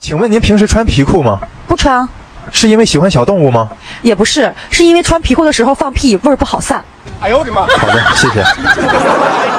请问您平时穿皮裤吗？不穿。是因为喜欢小动物吗？也不是，是因为穿皮裤的时候放屁，味儿不好散。哎呦我的妈！好的，谢谢。